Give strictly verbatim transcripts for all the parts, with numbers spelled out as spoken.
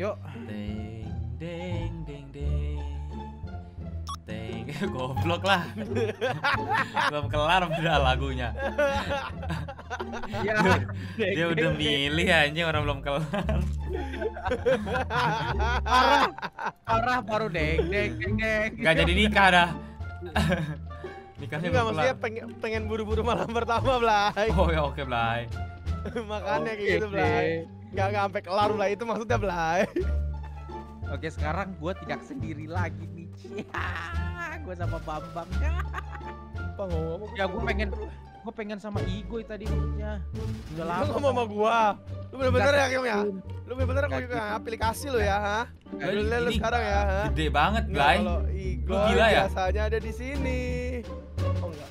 Yuk. Deng deng deng deng. Deng goblok lah. Belum kelar udah lagunya. Ya, dia, dia udah milih anjing orang belum kelar. Parah. Parah baru deng deng deng deng. Enggak jadi nikah dah. Nikahnya enggak maksudnya pengen, pengen buru-buru malam pertama, Blay. Oh ya oke, okay, Blay. Makanya okay, kayak gitu, Blay. Enggak sampai kelar, Blay. Itu maksudnya, Blay. Oke, sekarang gua tidak sendiri lagi nih. Ya, gua sama Bambang. Apa ngomong? Ya gua pengen gua pengen sama Igo tadi punya. Udah lama. Lu ngomong sama gua. Lu bener-bener ya, Kim ya? Lu bener-bener kayak aplikasi lu ya, ha? Lu lihat sekarang ya, ha? Gede banget, Blay. Kalau Igo biasanya ada di sini. Oh enggak.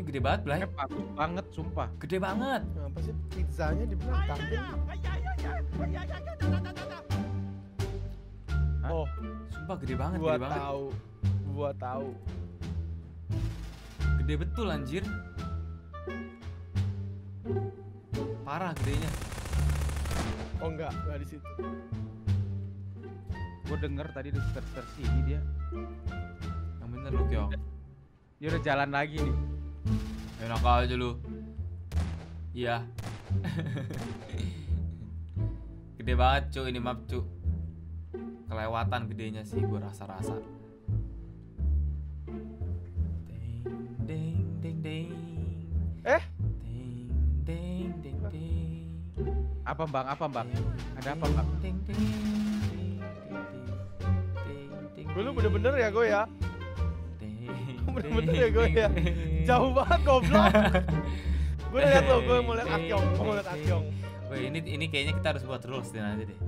Ini gede banget, Blay. Gede banget, sumpah. Gede banget. Apa sih pizzanya di belakang? Oh, sumpah gede banget, gua gede banget. Gua tahu. Gua tahu. Gede betul anjir. Parah gedenya. Oh enggak, enggak di situ. Gua denger tadi di sekitar sini dia. Bener lu, Kyong. Dia udah jalan lagi nih. Enak aja lu. Iya. Gede banget, cu. Ini map, cu. Kelewatan gedenya sih gue rasa-rasa. Ding ding ding. Eh? Ding ding ding ding. Apa, Bang? Apa, Bang? Ada apa, Bang? Ding ding ding ding ding. Gue lu bener-bener ya, gue ya. Bener-bener ya gue ya, jauh banget goblok. Gue udah liat lo, gue mau liat Akyong, gue mau liat Akyong. Weh, ini ini kayaknya kita harus buat rules deh nanti deh.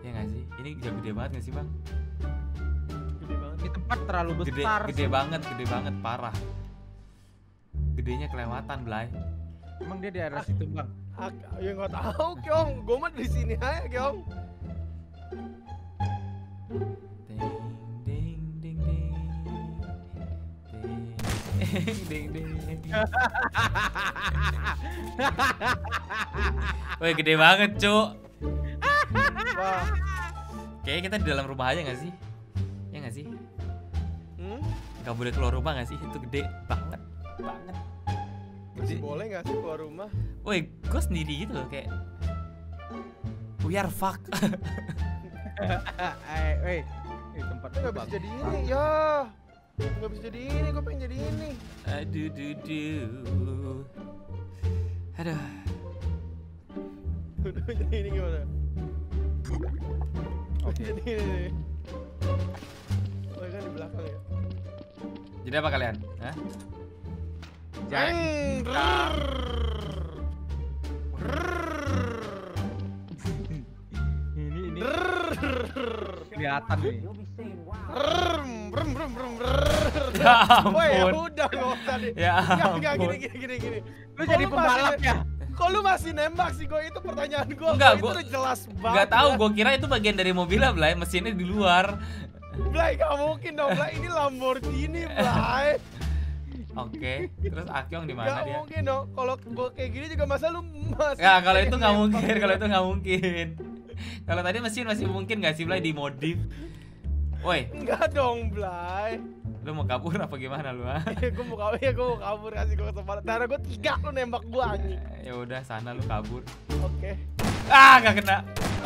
Ya nggak sih? Ini jauh gede banget nggak sih, Bang? Gede banget. Ini tempat terlalu besar. Gede, gede banget, gede banget, parah. Gedenya kelewatan, Blay. Emang dia di daerah situ, Bang? Ya nggak tahu, Kyong. Gue mah di sini aja, Kyong. Ding ding. Woi gede banget, cu. Wah. Kayaknya kita di dalam rumah aja nggak sih? Ya nggak sih? Hmm? Gak boleh keluar rumah nggak sih? Itu gede banget, banget. Gede. Boleh nggak sih keluar rumah? Woi, gue sendiri gitu loh kayak. We are fuck. Woi, tempatnya nggak bisa jadi ini ya. Nggak bisa jadi ini, gue pengen jadi ini. Aduh, duh, duh. Aduh. Udah jadi ini gimana? Oke. Jadi ini. Mereka di belakang ya. Jadi apa kalian? Hah? Jangan. Ini ini. Kelihatan nih. Brum brum brum brum. Ya ampun. Woy, udah gak usah deh. Ya ampun. Gak, gini gini gini gini. Lu kok jadi pembalap ya? Kok lu masih nembak sih, gue itu pertanyaan gue. Enggak, gue itu jelas banget. Gak tau, gue kira itu bagian dari mobilnya, Blay. Mesinnya di luar. Blay, gak mungkin dong, Blay. Ini Lamborghini, Blay. Oke, okay. Terus Akyong di mana dia? Gak mungkin dong. Kalau gue kayak gini juga masa lu masih. Ya kalau itu gak mungkin, kalau itu gak mungkin. Kalau tadi mesin masih mungkin gak sih, Blay, dimodif? Woi, enggak dong, Blay. Lu mau kabur apa gimana lu? Iya, gua mau kabur, ya gua mau kabur, kasih gua kesempatan. Darah gua tiga lu nembak gua anjing. Ya udah sana lu kabur. Oke. Okay. Ah, enggak kena.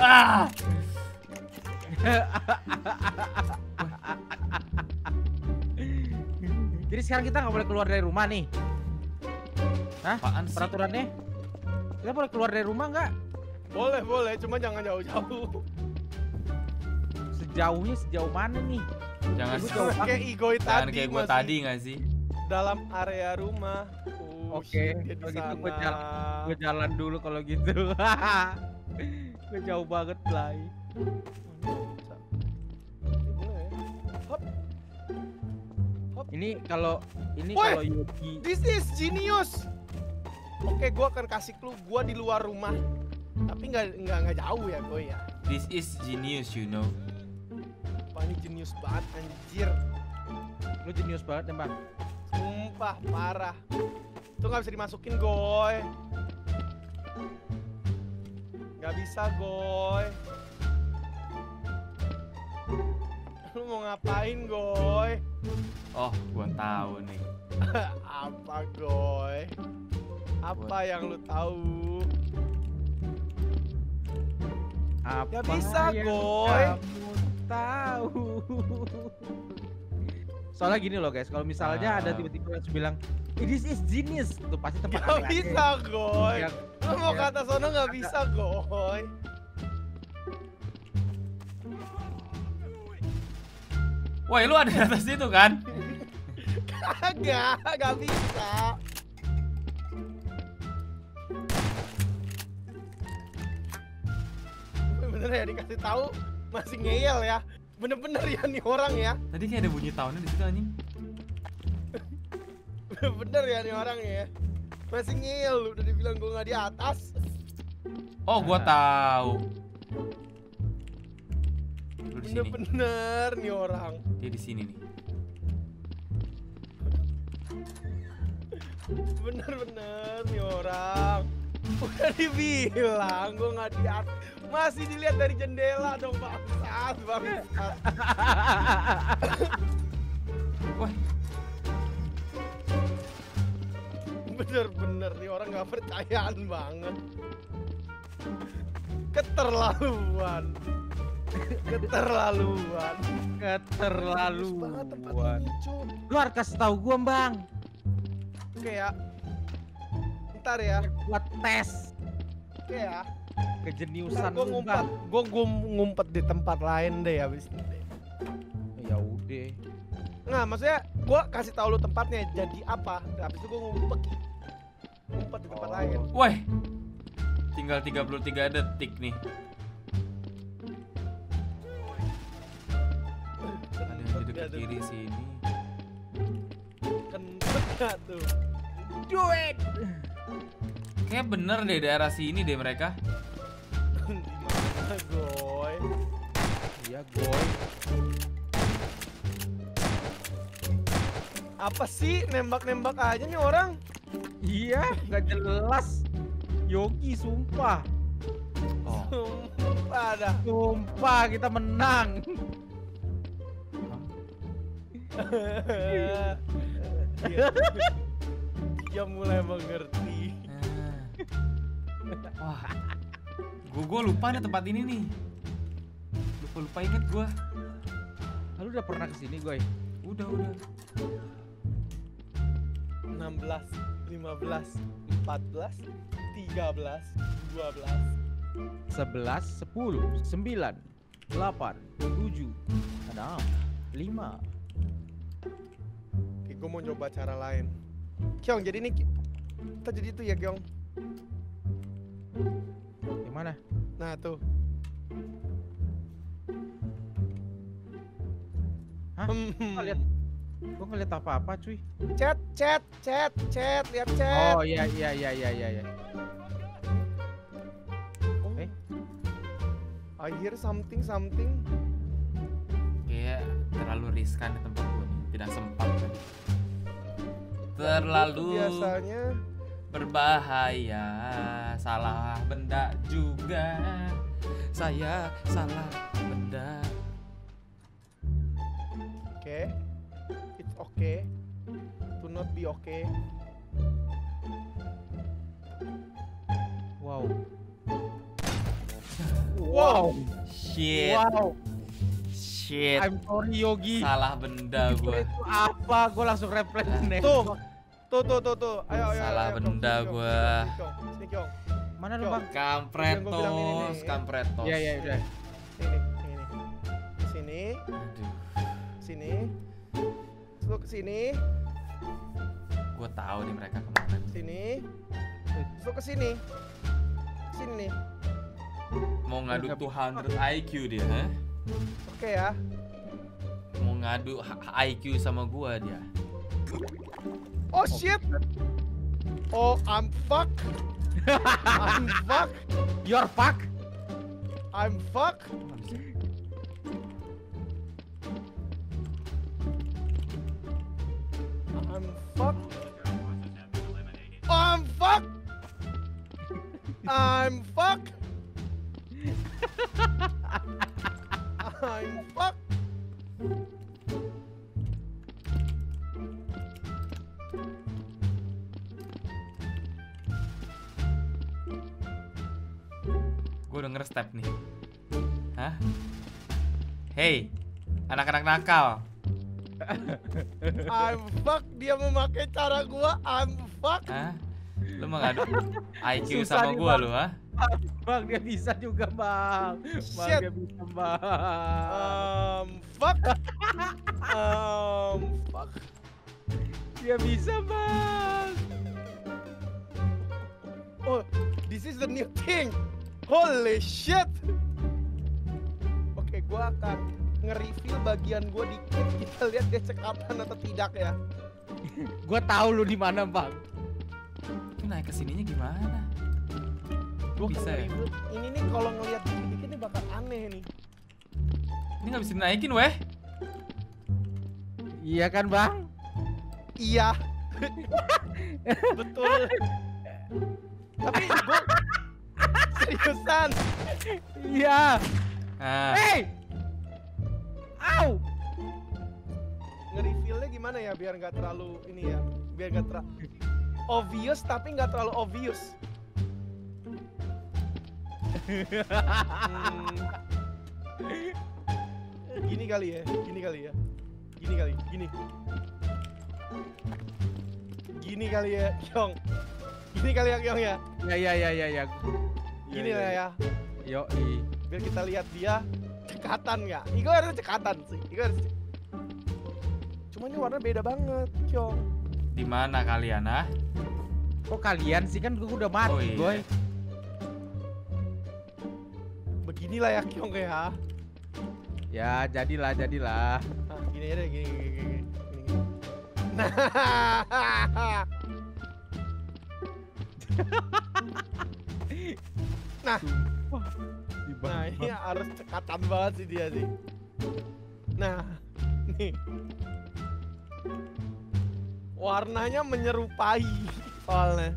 Ah. Jadi sekarang kita nggak boleh keluar dari rumah nih. Hah? Apaan sih? Peraturannya? Kita boleh keluar dari rumah nggak? Boleh, boleh, cuma jangan jauh-jauh. Jauhnya sejauh mana nih? Jangan jauh kayak Igoy tadi. Kayak gue tadi nggak sih? Dalam area rumah. Uh, Oke. Okay. Kalau gitu gue jalan, gue jalan dulu kalau gitu. Gue jauh banget, Blay. Ini kalau ini kalau Yogi. This is genius. Oke, okay, gue akan kasih clue. Gue di luar rumah. Tapi nggak nggak nggak jauh ya, gue ya. This is genius, you know. Ini jenius banget anjir. Lu jenius banget ya, Bang. Sumpah parah. Itu gak bisa dimasukin, Goy. Gak Gak bisa, Goy. Lu mau ngapain, Goy? Oh, gua tahu nih. Apa, Goy? Apa gua... yang lu tahu? Apa gak bisa, Goy? Kamu tahu. Soalnya gini loh, guys. Kalau misalnya uh... ada tiba-tiba yang bilang, "This is genius." Tuh pasti tempat gak aneh bisa, aneh. Goy. Ya, lu mau ya, kata sono gak bisa, Goy. Woi, lu ada di atas situ kan? Kagak, gak bisa. Bener ya, dikasih tahu masih ngeyel ya. Bener-bener ya nih orang ya. Tadi kayak ada bunyi tahunnya di situ anjing. Bener ya nih orang ya. Masih ngeyel, udah dibilang gue nggak di atas. Oh, gue tahu. Bener-bener nih orang. Dia di sini nih. Bener-bener nih orang. Udah dibilang gue nggak di atas. Masih dilihat dari jendela dong, bangsat, bangsat. Wah. Bener-bener nih orang gak percayaan banget. Keterlaluan. Keterlaluan. Keterlaluan. Lu harus kasih tau gue, Bang. Oke ya. Ntar ya. Buat tes. Oke ya. Kejeniusan gue ngumpet, gue gue ngumpet di tempat lain deh abis ini. Ya udah. Nah, maksudnya gue kasih tahu lu tempatnya jadi apa. Habis itu gue ngumpet, ngumpet di tempat oh. lain. Woi, tinggal tiga puluh tiga detik nih. Ada yang di dekat kiri sini. Kentut gak tuh? Duit. Kayaknya bener deh daerah sini deh mereka. Dimana Goy? Iya Goy. Apa sih nembak-nembak aja nih orang? Iya, gak jelas. Yogi sumpah. Oh. Sumpah dah. Sumpah kita menang. Dia, dia mulai mengerti. Wah, gue gue lupa nih tempat ini nih. Lupa lupa inget gue. Lu udah pernah kesini Goy? Udah udah. enam belas, lima belas, empat belas, tiga belas, dua belas, sebelas, sepuluh, sembilan, delapan, tujuh, enam, lima. Oke, gue mau nyoba cara lain. Kyong, jadi ini kita jadi itu ya Kyong. Yang mana? Nah tuh. Hah? Hmm. Lihat. Gue ngeliat apa-apa cuy. Chat, chat, chat, chat, lihat chat. Oh iya iya iya iya iya. Oh. Eh? I hear something something. Kayak terlalu riskan di tempat gue nih. Tidak sempat kan. Terlalu. Biasanya. Berbahaya, salah benda juga. Saya salah benda. Oke, okay. It's okay to not be okay. Wow. Wow. Shit. Wow. Shit. I'm sorry Yogi. Salah benda gue. Apa? Gue langsung refleks nih. Tuh. Tuh tuh tuh tuh, ayo ayo. Salah ayo, benda ayo, gua. Sini Kyong. Mana lu Bang? Kampretos, kampretos. Iya iya udah. Sini, sini. Sini. Aduh. Sini. Lu ke sini. Gua tahu nih mereka kemana. Sini. Lu ke sini. Sini nih. Mau ngadu dua ratus I Q dia, hah? Oke okay, ya. Mau ngadu I Q sama gua dia. Oh shit! Oh, I'm fuck. I'm fuck. You're fuck. I'm fuck. I'm fuck. I'm fuck. I'm fuck. flying fuck. Gue denger step nih. Hah? Hey, anak-anak nakal. I'm fuck, dia memakai cara gue. I'm fuck. Hah? Lu mengadu I Q susah sama gue lu, ha? Bang, dia bisa juga, Bang. Bang, dia bisa, Bang. Um, fuck. um, fuck. Dia bisa, Bang. Oh, this is the new thing. Holy shit. Oke, gua akan nge-reveal bagian gua dikit. Kita lihat dia cekapan atau tidak ya. Gua tahu lu di mana, Bang. Ini naik kesininya gimana? Gua bisa ya? Ini nih kalau ngelihat dikit ini bakal aneh nih. Ini nggak bisa dinaikin weh. Iya kan Bang? Iya. Betul. Tapi gua seriusan. Iya. Ah. Hey. Au. Nge-reveal-nya gimana ya biar nggak terlalu ini ya? Biar nggak terlalu obvious tapi nggak terlalu obvious. Hmm. Gini kali ya, gini kali ya, gini kali, gini, gini kali ya, Kyong, gini kali ya, Kyong ya. Ya ya ya ya ya. Gini lah ya. Yo i. Biar kita lihat dia cekatan nggak? Igo harus cekatan sih, Igo harus. Cuma ini warna beda banget, Kyong. Di mana kalian ah? Kok kalian sih kan gue udah mati, oh, iya. Boy. Beginilah ya Kyong ya. Ya jadilah jadilah. Nah, gini aja gini gini gini. gini, gini. Nah. Nah. Nah ini harus cekatan banget sih dia sih. Nah nih. Warnanya menyerupai soalnya.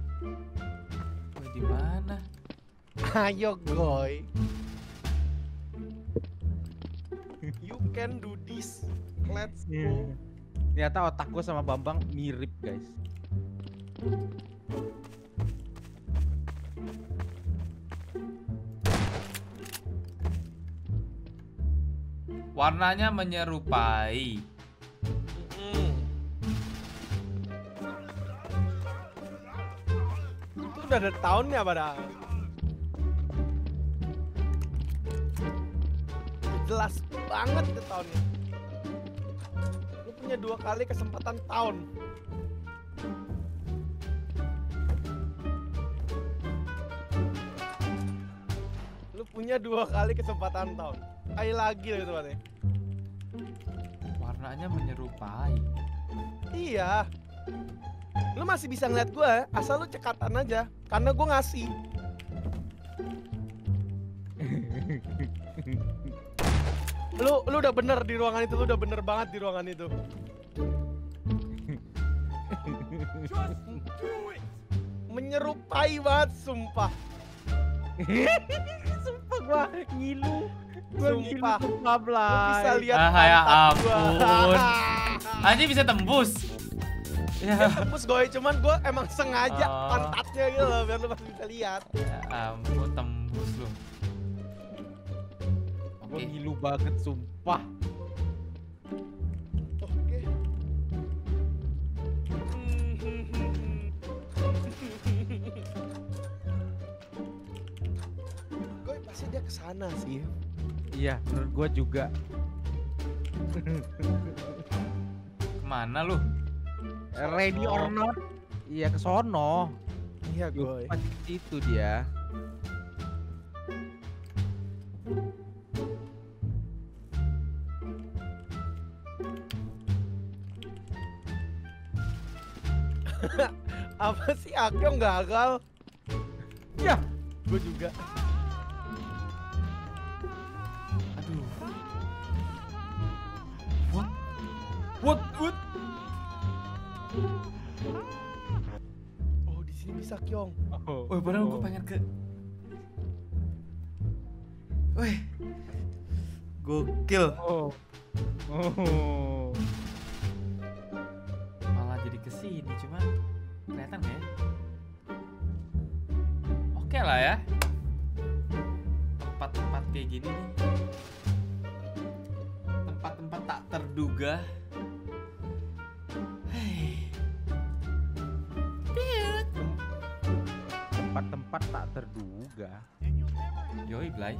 Di mana? Ayo goy. You can do this. Let's go. Ternyata otak gue sama Bambang mirip, guys. Warnanya menyerupai. Mm. Itu udah ada tahunnya padahal. Jelas banget itu tahunnya. Lu punya dua kali kesempatan tahun. Lu punya dua kali kesempatan tahun. Ayo lagi lah gitu katanya. Warnanya menyerupai. Iya. Lu masih bisa ngeliat gue, asal lu cekatan aja. Karena gue ngasih. Lu, lu udah bener di ruangan itu, lu udah bener banget di ruangan itu. Just do it. Menyerupai banget, sumpah. Sumpah gua ngilu. Gua sumpah. Ngilu, lu bisa lihat ah, ya ampun. Aja bisa tembus. Ya tembus gue, cuman gua emang sengaja oh. pantatnya gitu loh, biar lu masih bisa lihat. Ya ampun, tembus lu. Gue ngilu banget, sumpah. Oke. Gue pasti dia kesana sih. Iya, menurut gue juga. Kemana lu? Ready or not? Iya, kesono. Iya, gue. Itu dia. Apa sih Akyong gagal? Ya, gue juga. Aduh. What? What? What? Oh, di sini bisa Kyong. Oh, oh padahal oh. gue pengen ke. Weh, Gokil. Oh. Oh. Malah jadi kesini, cuman kelihatan ya. Oke okay lah ya. Tempat-tempat kayak gini nih. Tempat-tempat tak terduga. Tempat tak terduga. Yoi, Blay.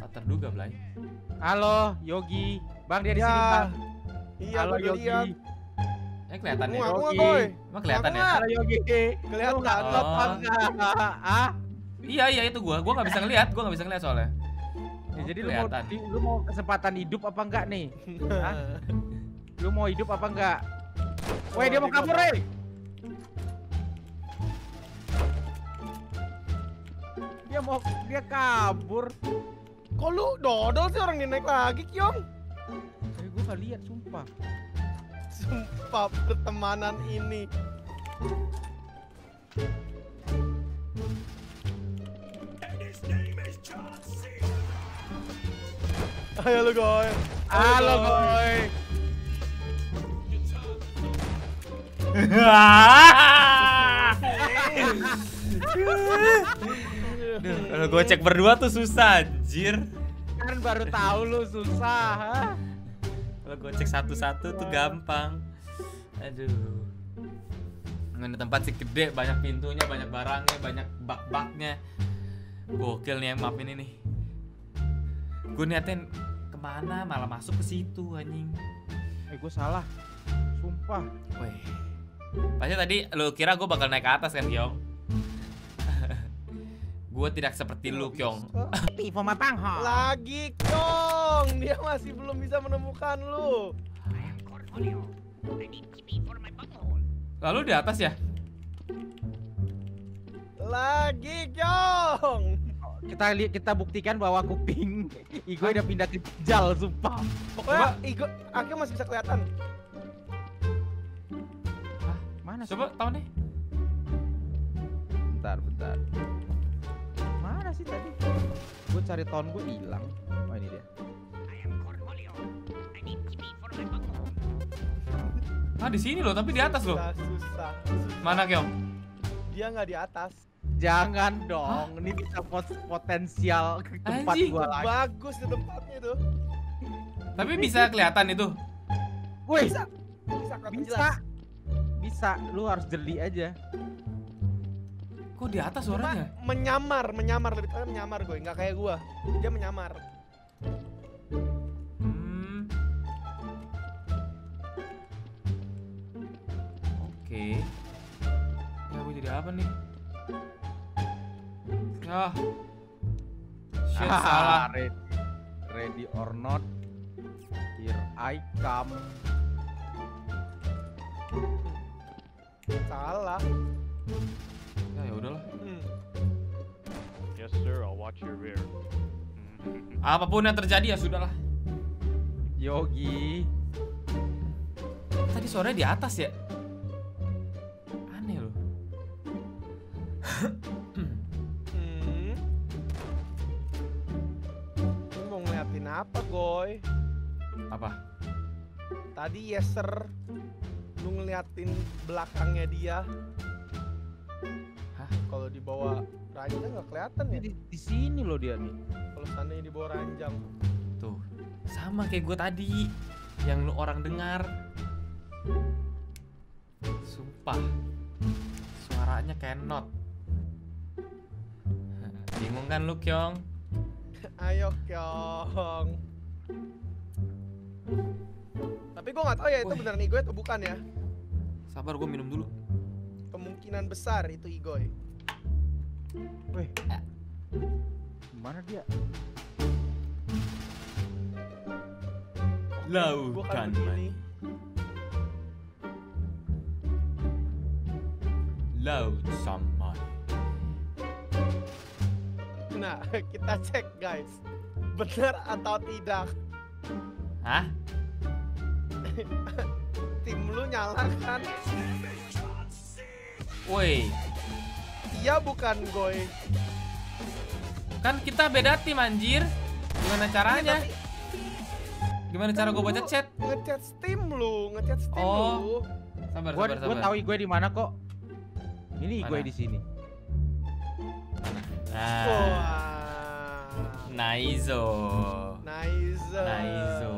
Tak terduga, Blay. Halo, Yogi. Bang, dia di sini, Bang. Iya, halo, Yogi. Eh, kelihatan ya, Yogi. Emang kelihatan ya? Halo, Yogi. Kelihatan lepas enggak? Ah? Iya, iya itu gua. Gua enggak bisa ngelihat, gua enggak bisa ngelihat soalnya. Ya, jadi lu mau lu mau kesempatan hidup apa enggak nih? Hah? Lu mau hidup apa enggak? Woi, dia mau kabur, eh. Dia mau, dia kabur. Kok lu dodol sih, orang ini naik lagi, Kyong? Tapi gue gak lihat, sumpah. Sumpah pertemanan ini. Ayo lu, Goy. Halo, Goy. Duh, kalau gue cek berdua tuh susah, anjir. Kan baru tahu lu susah. Kalau gue cek satu-satu tuh gampang. Aduh. Ini tempat sih gede, banyak pintunya, banyak barangnya, banyak bak-baknya. Gokil nih map ini nih. Gue niatin kemana malah masuk ke situ, anjing. Eh, gue salah. Sumpah. Weh. Pasti tadi lu kira gue bakal naik ke atas kan, Kyong? Gue tidak seperti lu, Kyong. Tipe matang, ha. Lagi, Kyong. Dia masih belum bisa menemukan lu. Lalu di atas ya? Lagi, Kyong. Kita lihat, kita buktikan bahwa kuping Igo udah pindah ke jal, sumpah. Pokoknya Igo akhirnya masih bisa kelihatan. Hah? Mana sih? Coba tahu nih. Bentar, bentar. Mana sih tadi? Gue cari tahun gue hilang. Oh, ini dia. Ah, di sini loh, tapi di atas loh. Susah, susah, susah. Mana, Kyong? Dia nggak di atas. Jangan dong. Hah? Ini bisa potensial ke tempat gue lagi. Bagus di tempatnya tuh. Tapi bisa kelihatan itu. Wih, bisa. Bisa, bisa. Bisa. Lu harus jeli aja. Kok di atas orangnya? Menyamar, menyamar lebih tepatnya menyamar gue, nggak kayak gue. Dia menyamar. Hmm. Oke. Okay. Ya gue jadi apa nih? Ah. Shit, ah, salah. Ready, ready or not, here I come. Salah. Ya udahlah. Yes sir, I'll watch your rear. Apapun yang terjadi ya sudahlah. Yogi. Tadi suaranya di atas ya. Aneh loh. hmm. Lu mau ngeliatin apa, Goy? Apa? Tadi yes sir. Lu ngeliatin belakangnya dia. Kalau di bawah ranjang nggak kelihatan ya? Di, di sini loh dia nih. Kalau seandainya di bawah ranjang. Tuh, sama kayak gue tadi yang lu orang dengar. Sumpah. Suaranya cannot. Bingung kan lu, Kyong? Ayo, Kyong. Tapi gue nggak tahu ya itu beneran Igoy atau bukan ya. Sabar, gue minum dulu. Kemungkinan besar itu Igoy. Wih, mana dia? Lautan mani. Laut sama. Nah, kita cek guys, benar atau tidak? Hah? Tim lu nyala kan? Woi, iya bukan, Goy. Kan kita beda tim, anjir. Gimana caranya? Ya, tapi, Gimana cara gue baca chat? Ngechat Steam lu, ngechat Steam lu. Oh. Sabar, gua, sabar, sabar. Gue tahu gue di mana kok. Ini gue di sini. Nah. Wow. Naizo. Naizo. Naizo.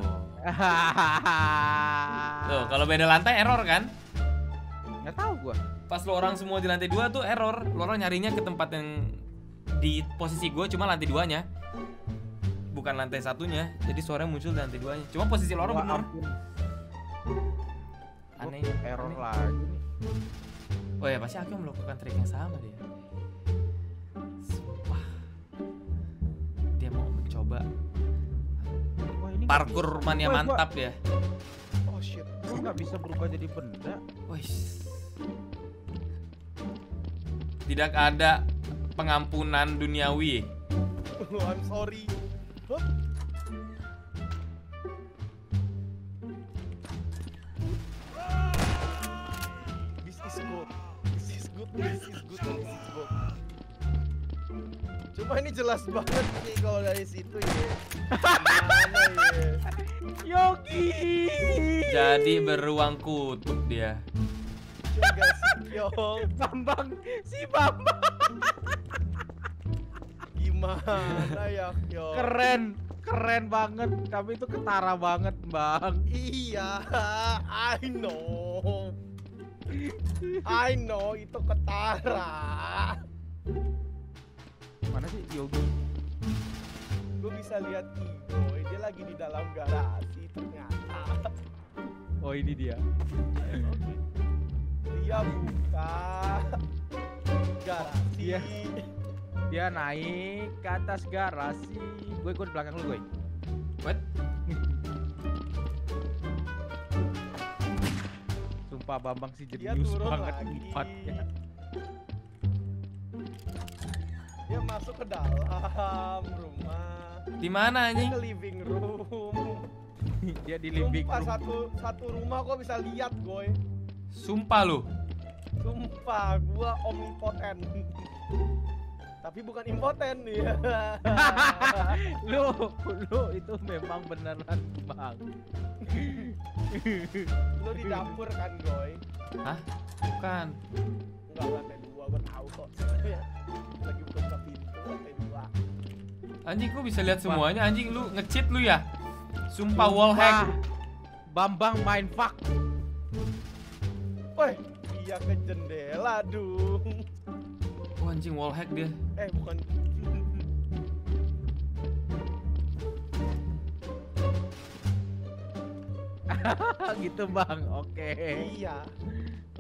Tuh, kalau beda lantai error kan? Nggak tahu gua. Pas lo orang semua di lantai dua tuh error. Lo orang nyarinya ke tempat yang di posisi gua cuma lantai duanya. Bukan lantai satunya. Jadi suaranya muncul di lantai duanya. Cuma posisi lo orang bener. Aneh, error aneh. Lagi nih. Oh ya, pasti aku melakukan trik yang sama dia. Sumpah. Dia mau mencoba parkour mania mantap ya. Oh shit, gue nggak bisa berubah jadi benda. Wis. Tidak ada pengampunan duniawi. Oh, I'm sorry. Huh? This is good. This is good. This is good. This is good. Cuma ini jelas banget nih kalau dari situ ya. Yogi. Jadi beruang kutub dia. Bambang, si Bambang. Gimana ya, Yo? Keren, keren banget. Tapi itu ketara banget, Bang. Iya, I know. I know itu ketara. Mana sih Yogi? Gue bisa lihat Iboy, dia lagi di dalam garasi ternyata. Oh ini dia. Okay. Dia buka garasi. Dia, dia naik ke atas garasi. Gue ikut belakang lu, gue. What? Sumpah Bambang sih jenius banget lipatnya. Dia masuk ke dalam rumah. Di mana anjing? Ke living room. Dia di living room. Satu satu rumah kok bisa lihat, Goy. Sumpah lu. Sumpah, gua omnipotent. Tapi bukan impotent ya. Lu, lu itu memang beneran, Bang. Lu di dapur kan, Goy? Hah? Bukan. Enggak, lantai dua, gua tahu kok. Lagi buka pintu lantai dua. Anjing, gua bisa lihat semuanya. Anjing, lu nge-cheat lu ya? Sumpah, Sumpah wallhack. Bambang main fuck. Woi, dia ke jendela, dung. Oh, anjing wallhack dia. Eh, bukan. Gitu, Bang. Oke. Okay. Iya.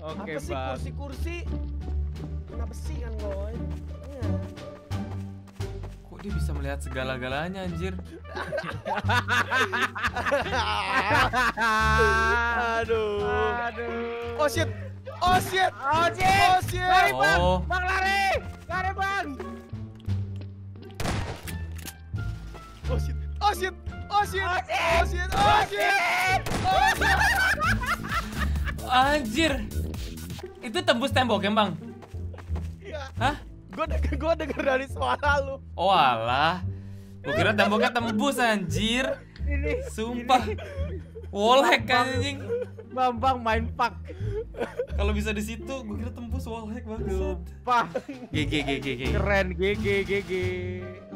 Oke, okay, Bang. Kursi-kursi. Kenapa sih kan, Boy? Kok dia bisa melihat segala-galanya, anjir? Aduh. Aduh. Oh shit. Oh shit. Oh shit. Oh shit. Lari, Bang. Oh. Bang lari. Lari, Bang. Oh shit. Oh shit. Oh shit. Oh shit. Oh shit. Oh shit. Anjir. Itu tembus tembok, ya, Bang? Hah? Gue denger, gue denger dari suara lu. Oh alah, gue kira temboknya tembus, anjir. Ini, sumpah, wallhack kan anjing. Bambang main pak. Kalau bisa di situ, gue kira tembus wallhack banget. Sumpah. G G G G. Keren, G G G G.